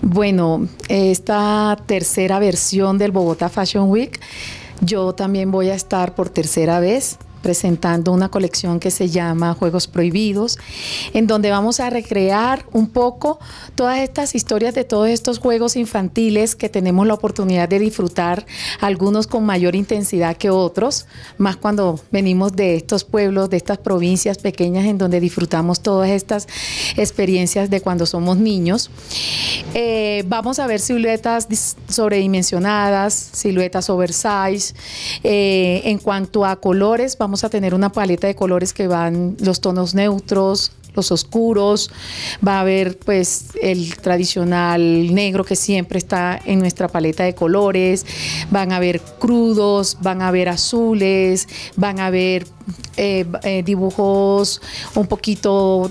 Bueno, esta tercera versión del Bogotá Fashion Week, yo también voy a estar por tercera vez presentando una colección que se llama Juegos Prohibidos, en donde vamos a recrear un poco todas estas historias de todos estos juegos infantiles que tenemos la oportunidad de disfrutar, algunos con mayor intensidad que otros, más cuando venimos de estos pueblos, de estas provincias pequeñas en donde disfrutamos todas estas experiencias de cuando somos niños. Vamos a ver siluetas sobredimensionadas, siluetas oversize, en cuanto a colores, vamos a tener una paleta de colores que van los tonos neutros, los oscuros, va a haber pues el tradicional negro que siempre está en nuestra paleta de colores, van a haber crudos, van a haber azules, van a haber dibujos un poquito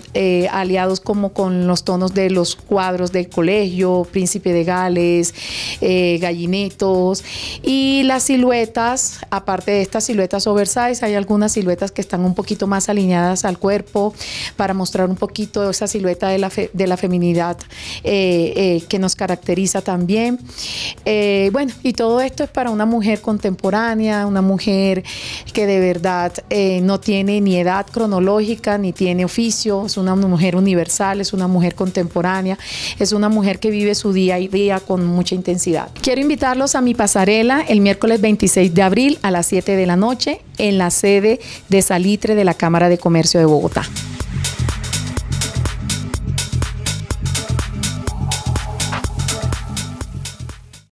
aliados como con los tonos de los cuadros del colegio, Príncipe de Gales, gallinetos, y las siluetas, aparte de estas siluetas oversize, hay algunas siluetas que están un poquito más alineadas al cuerpo para mostrar un poquito esa silueta de la feminidad que nos caracteriza también. Bueno, y todo esto es para una mujer contemporánea, una mujer que de verdad no tiene ni edad cronológica, ni tiene oficio, es una mujer universal, es una mujer contemporánea, es una mujer que vive su día a día con mucha intensidad. Quiero invitarlos a mi pasarela el miércoles 26 de abril a las 7 de la noche en la sede de Salitre de la Cámara de Comercio de Bogotá.